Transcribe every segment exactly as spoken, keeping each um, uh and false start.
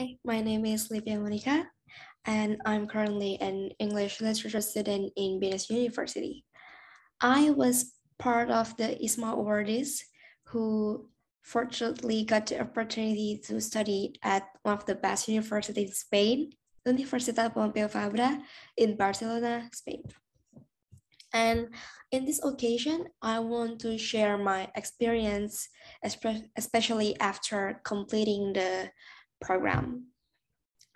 Hi, my name is Livia Monica, and I'm currently an English literature student in BINUS University. I was part of the ISMA awardees who fortunately got the opportunity to study at one of the best universities in Spain, Universitat Pompeu Fabra in Barcelona, Spain. And in this occasion, I want to share my experience, especially after completing the program.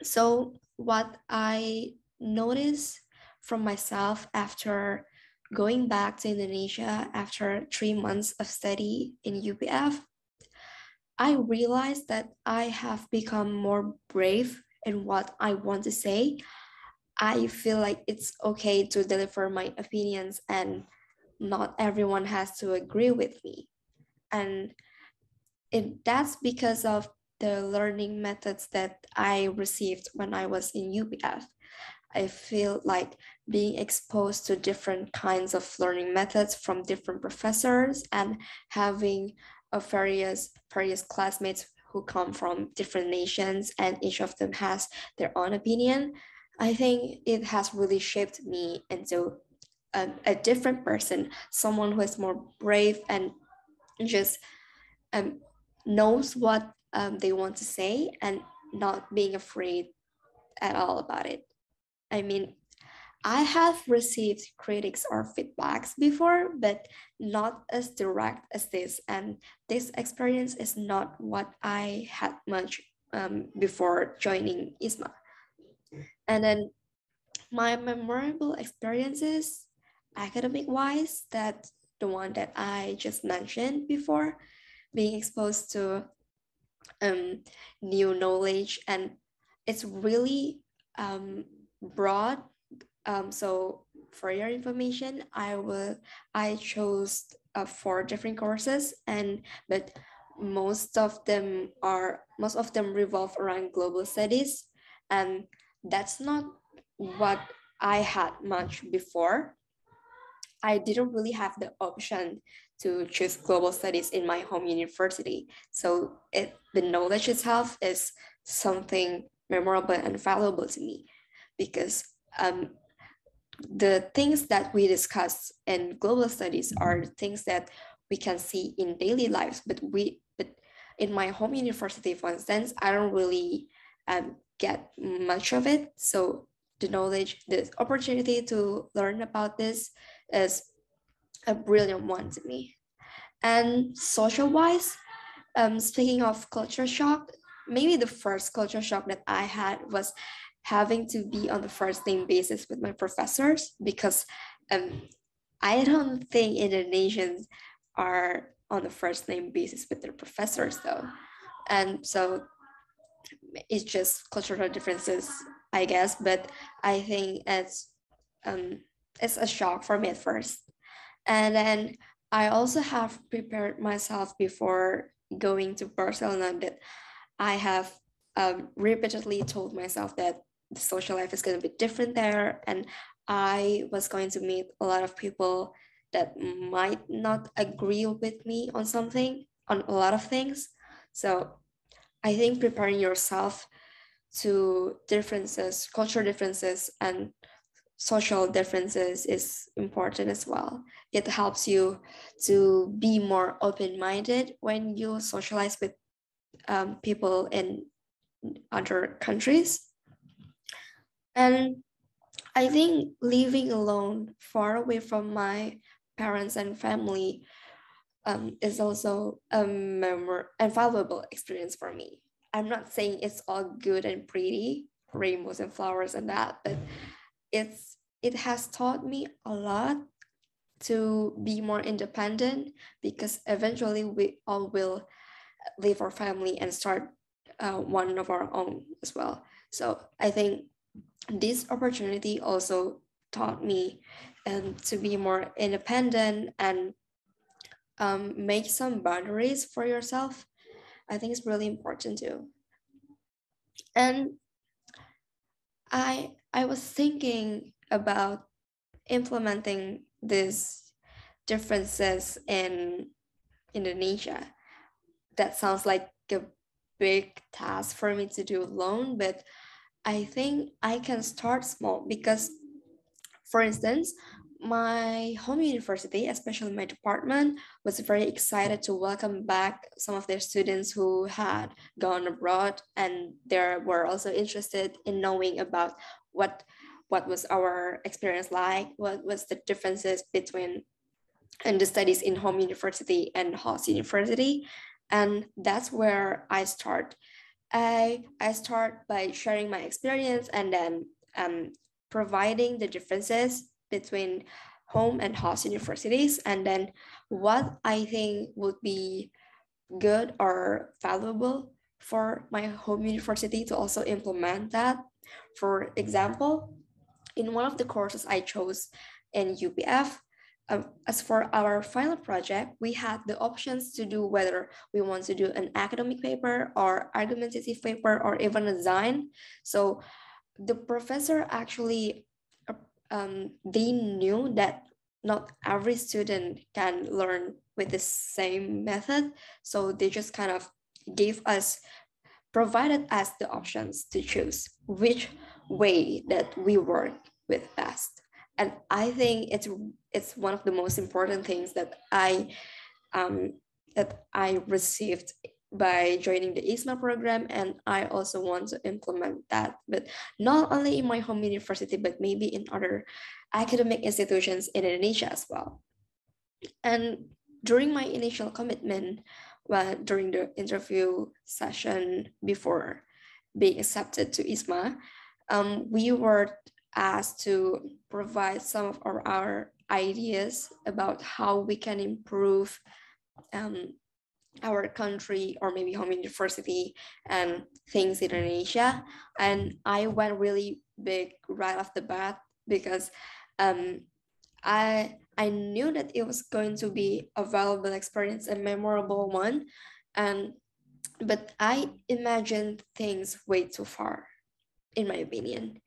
So what I noticed from myself after going back to Indonesia after three months of study in U P F, I realized that I have become more brave in what I want to say. I feel like it's okay to deliver my opinions and not everyone has to agree with me. And it, that's because of the learning methods that I received when I was in U P F. I feel like being exposed to different kinds of learning methods from different professors and having a various, various classmates who come from different nations and each of them has their own opinion. I think it has really shaped me into a, a different person, someone who is more brave and just um, knows what um, they want to say and not being afraid at all about it. I mean, I have received critics or feedbacks before, but not as direct as this. And this experience is not what I had much um, before joining ISMA. And then my memorable experiences, academic-wise, that the one that I just mentioned before, being exposed to um, new knowledge, and it's really um, broad. Um, so for your information, I will I chose uh, four different courses, and but most of them are most of them revolve around global studies, and that's not what I had much before. I didn't really have the option to choose global studies in my home university. So it, the knowledge itself is something memorable and valuable to me because um, the things that we discuss in global studies are things that we can see in daily lives, but we, but in my home university, for instance, I don't really um, get much of it. So the knowledge, the opportunity to learn about this is a brilliant one to me. And social-wise, um, speaking of culture shock, maybe the first culture shock that I had was having to be on the first name basis with my professors because um, I don't think Indonesians are on the first name basis with their professors though. And so it's just cultural differences, I guess, but I think it's, um, it's a shock for me at first. And then I also have prepared myself before going to Barcelona that I have um, repeatedly told myself that the social life is going to be different there. And I was going to meet a lot of people that might not agree with me on something, on a lot of things. So I think preparing yourself to differences, cultural differences, and social differences is important as well. It helps you to be more open-minded when you socialize with um, people in other countries. And I think living alone, far away from my parents and family, Um, is also a memorable and valuable experience for me. I'm not saying it's all good and pretty, rainbows and flowers and that, but it's it has taught me a lot to be more independent because eventually we all will leave our family and start uh, one of our own as well. So I think this opportunity also taught me um, to be more independent and Um, make some boundaries for yourself. I think it's really important too. And I, I was thinking about implementing these differences in Indonesia. That sounds like a big task for me to do alone, but I think I can start small because, for instance, my home university, especially my department, was very excited to welcome back some of their students who had gone abroad, and they were also interested in knowing about what, what was our experience like, what was the differences between and the studies in home university and host university. And that's where I start. I, I start by sharing my experience and then um, providing the differences between home and host universities, and then what I think would be good or valuable for my home university to also implement that. For example, in one of the courses I chose in U P F, Um, as for our final project, we had the options to do whether we want to do an academic paper or argumentative paper or even a design. So the professor actually, um, they knew that not every student can learn with the same method. So they just kind of gave us, provided us the options to choose which way that we work with best. And I think it's it's one of the most important things that I um, that I received by joining the I S M A program, and I also want to implement that, but not only in my home university, but maybe in other academic institutions in Indonesia as well. And during my initial commitment, well, during the interview session before being accepted to I S M A, um, we were asked to provide some of our, our ideas about how we can improve um, our country or maybe home university and things in Indonesia. And I went really big right off the bat because um, I, I knew that it was going to be a valuable experience, a memorable one. And, but I imagined things way too far, in my opinion.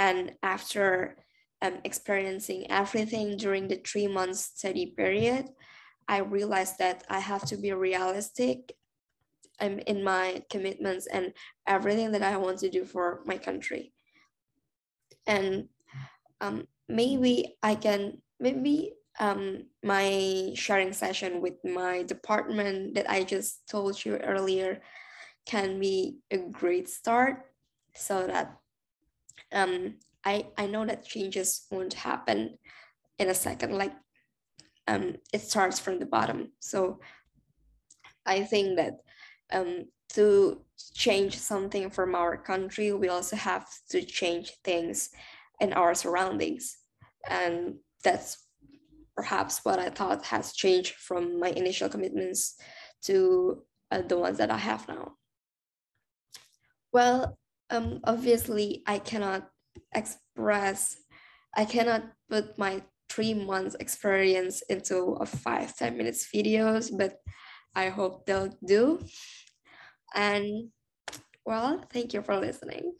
And after um, experiencing everything during the three month study period, I realized that I have to be realistic um, in my commitments and everything that I want to do for my country. And um, maybe I can, maybe um, my sharing session with my department that I just told you earlier can be a great start, so that Um, I, I know that changes won't happen in a second, like um, it starts from the bottom. So I think that um, to change something from our country, we also have to change things in our surroundings. And that's perhaps what I thought has changed from my initial commitments to uh, the ones that I have now. Well, Um, obviously, I cannot express, I cannot put my three months experience into a five, ten minutes videos, but I hope they'll do. And well, thank you for listening.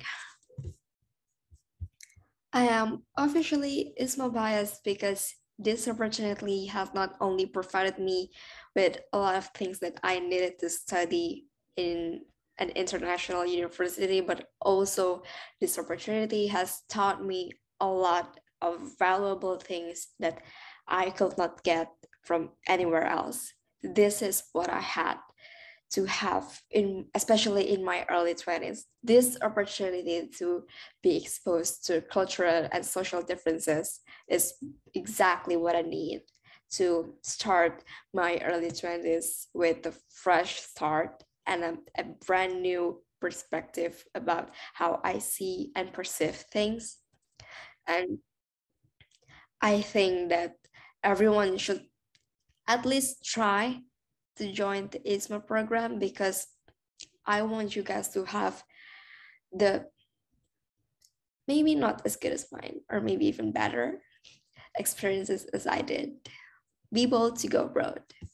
I am officially I S M A biased because this opportunity has not only provided me with a lot of things that I needed to study in an international university, but also this opportunity has taught me a lot of valuable things that I could not get from anywhere else. This is what I had to have, in, especially in my early twenties, this opportunity to be exposed to cultural and social differences is exactly what I need to start my early twenties with a fresh start and a, a brand new perspective about how I see and perceive things. And I think that everyone should at least try to join the I S M A program, because I want you guys to have the, maybe not as good as mine, or maybe even better experiences as I did. Be bold to go abroad.